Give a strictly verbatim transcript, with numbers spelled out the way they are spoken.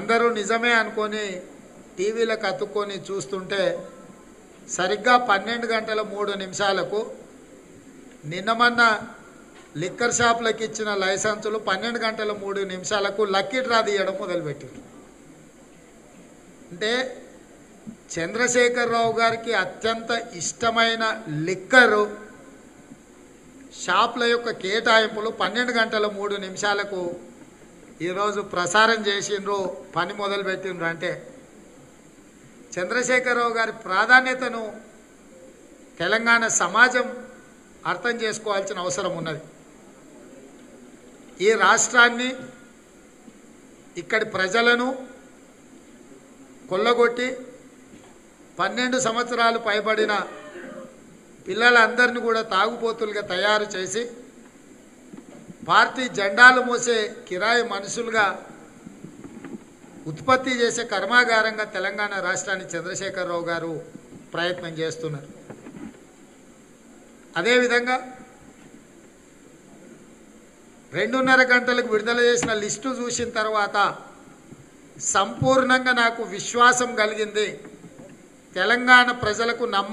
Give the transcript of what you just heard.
అందరూ నిజమే అనుకొని టీవీలకు అతుక్కొని చూస్తుంటే సరిగ్గా పన్నెండు గంటల మూడు నిమిషాలకు నిన్నమన్న లిక్కర్ షాపులకు ఇచ్చిన లైసెన్సులు పన్నెండు గంటల మూడు నిమిషాలకు లక్కీ డ్రా తీయడం మొదలుపెట్టారు। అంటే చంద్రశేఖర్ రావు గారికి అత్యంత ఇష్టమైన లిక్కర్ షాపుల యొక్క కేటాయింపులు పన్నెండు గంటల మూడు నిమిషాలకు ఈరోజు ప్రసారం చేసిండ్రు, పని మొదలుపెట్టిండ్రు। అంటే చంద్రశేఖర్ రావు గారి ప్రాధాన్యతను తెలంగాణ సమాజం అర్థం చేసుకోవాల్సిన అవసరం ఉన్నది। ఈ రాష్ట్రాన్ని, ఇక్కడి ప్రజలను కొల్లగొట్టి పన్నెండు సంవత్సరాలు పైబడిన పిల్లలందరినీ కూడా తాగుబోతులుగా తయారు చేసి పార్టీ జెండాలు మోసే కిరాయి మనుషులుగా ఉత్పత్తి చేసే కర్మాగారంగా తెలంగాణ రాష్ట్రాన్ని చంద్రశేఖర్ రావు గారు ప్రయత్నం చేస్తున్నారు। అదేవిధంగా రెండున్నర గంటలకు విడుదల చేసిన లిస్టు చూసిన తర్వాత సంపూర్ణంగా నాకు విశ్వాసం కలిగింది, తెలంగాణ ప్రజలకు నమ్మ